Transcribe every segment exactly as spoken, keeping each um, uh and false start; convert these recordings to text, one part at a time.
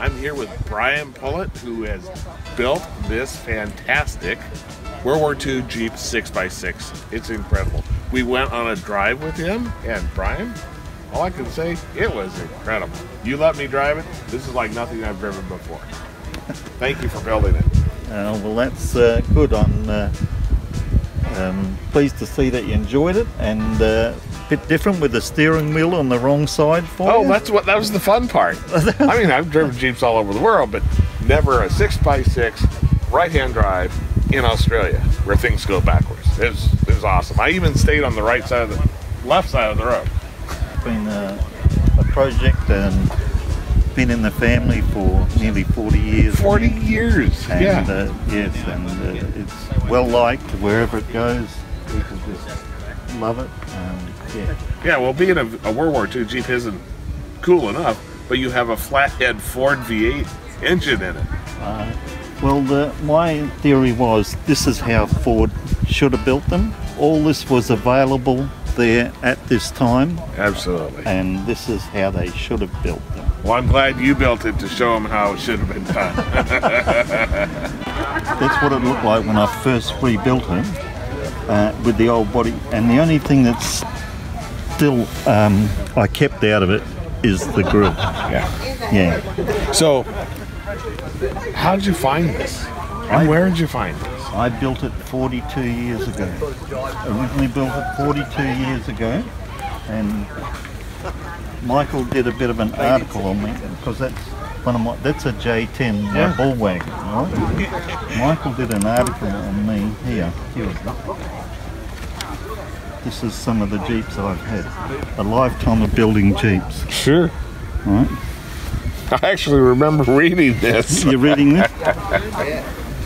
I'm here with Brian Pollitt, who has built this fantastic World War Two Jeep six by six. It's incredible. We went on a drive with him, and Brian, all I can say, it was incredible. You let me drive it. This is like nothing I've driven before. Thank you for building it. Uh, well, that's uh, good. I'm uh, um, pleased to see that you enjoyed it, and uh, bit different with the steering wheel on the wrong side for oh you. That's what that was the fun part. I mean, I've driven Jeeps all over the world, but never a six by six right-hand drive in Australia where things go backwards. It was, it was awesome. I even stayed on the right side of the left side of the road. It's been a, a project and been in the family for nearly forty years. forty years, and, yeah. Uh, yes, and uh, it's well liked wherever it goes. People just love it. Um, yeah. yeah, well, being a, a World War Two Jeep isn't cool enough, but you have a flathead Ford V eight engine in it. Uh, well, the, my theory was this is how Ford should have built them. All this was available there at this time. Absolutely. And this is how they should have built them. Well, I'm glad you built it to show them how it should have been done. That's what it looked like when I first rebuilt it. Uh, with the old body, and the only thing that's still um, I kept out of it is the grill. Yeah. Yeah. So, how did you find this? And I, where did you find this? I built it forty-two years ago. Originally built it forty-two years ago, and Michael did a bit of an article on me because that's one of my. That's a J ten, yeah. My ball wagon, right? Michael did an article on me here. Here it is. This is some of the Jeeps I've had. A lifetime of building Jeeps. Sure. Right. I actually remember reading this. You're reading this?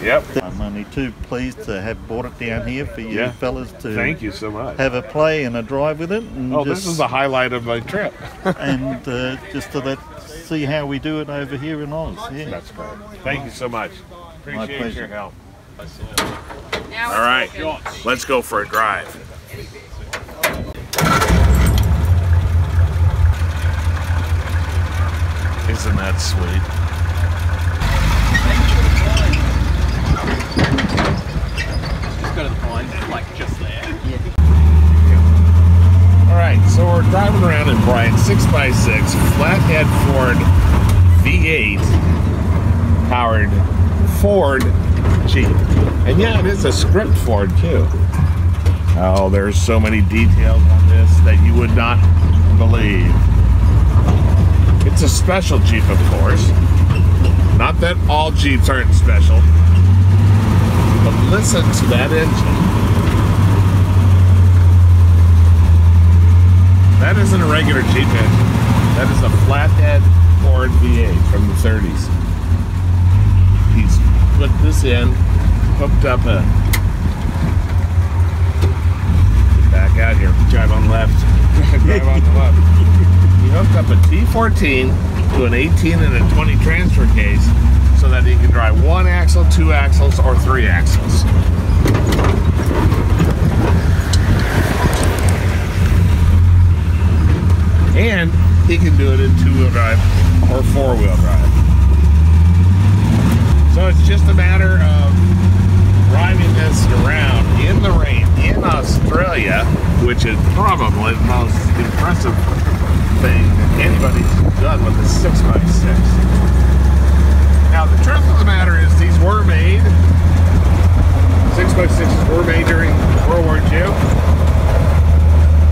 Yep. I'm only too pleased to have brought it down here for you yeah. fellas to Thank you so much. Have a play and a drive with it. And oh, just, this is the highlight of my trip. and uh, just to let see how we do it over here in Oz. Yeah. That's great. Thank you so much. Appreciate your help. All right, let's go for a drive. Isn't that sweet? Just go to the pond, like just there. Yeah. All right, so we're driving around in Brian's six by six flathead Ford V eight powered Ford Jeep. And yeah, it is a script Ford too. Oh, there's so many details on this that you would not believe. It's a special Jeep, of course. Not that all Jeeps aren't special, but listen to that engine. That isn't a regular Jeep engine. That is a flathead Ford V eight from the thirties. He's put this in, hooked up a back out here. Drive on left. Drive on the left. He hooked up a T fourteen to an eighteen and a twenty transfer case so that he can drive one axle, two axles, or three axles. And he can do it in two-wheel drive or four-wheel drive. So it's just a matter of driving this around in the rain in Australia, which is probably the most impressive thing anybody's done with a six by six. Now, the truth of the matter is these were made, six by sixes were made during World War Two.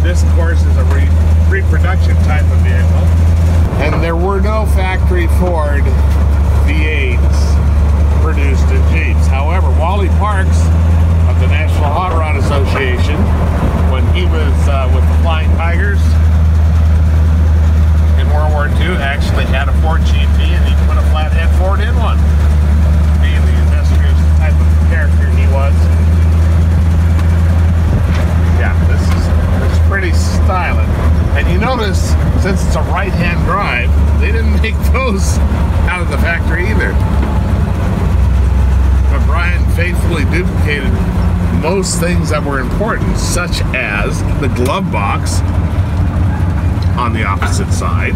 This, of course, is a re reproduction type of vehicle. And there were no factory Ford V eights produced in Jeeps. However, Wally Parks of the National Hot Rod Association, when he was uh, with the Flying Tigers, World War Two actually had a Ford G P, and he put a flathead Ford in one. Being the industrious type of character he was. Yeah, this is it's pretty stylish. And you notice, since it's a right-hand drive, they didn't make those out of the factory either. But Brian faithfully duplicated most things that were important, such as the glove box on the opposite side,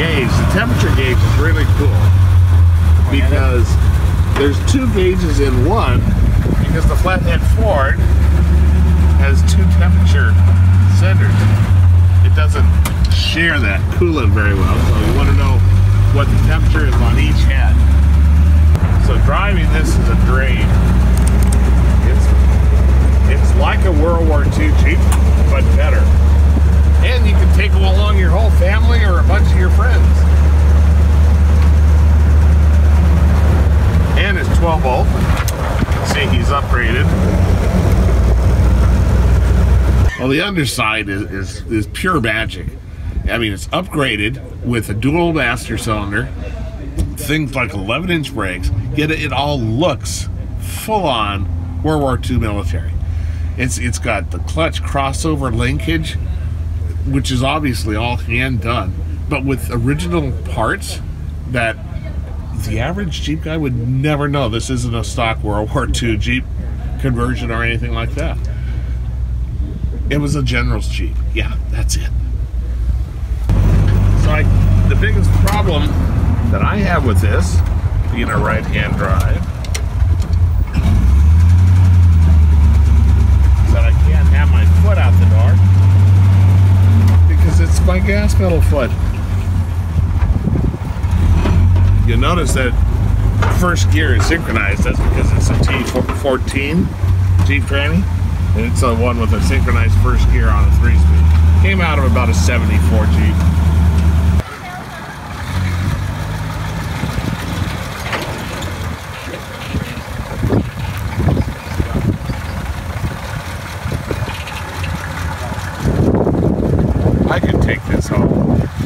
gauge. The temperature gauge is really cool because there's two gauges in one, because the flathead Ford has two temperature senders. It doesn't share that coolant very well, so you want to know what the temperature is on each head. So driving this is a dream. It's, it's like a World War Two Jeep, but better. And you can take along your whole family or a bunch of your friends. And it's twelve volt. See, he's upgraded. Well, the underside is, is, is pure magic. I mean, it's upgraded with a dual master cylinder, things like eleven inch brakes, yet it all looks full-on World War Two military. It's, it's got the clutch crossover linkage, which is obviously all hand done, but with original parts that the average Jeep guy would never know. This isn't a stock World War Two Jeep conversion or anything like that. It was a general's Jeep. Yeah, that's it. So I, the biggest problem that I have with this, being a right-hand drive, is that I can't have my foot out the door. It's my gas pedal foot. You'll notice that first gear is synchronized. That's because it's a T fourteen Jeep tranny, and it's the one with a synchronized first gear on a three-speed. Came out of about a seventy-four Jeep. I could take this home.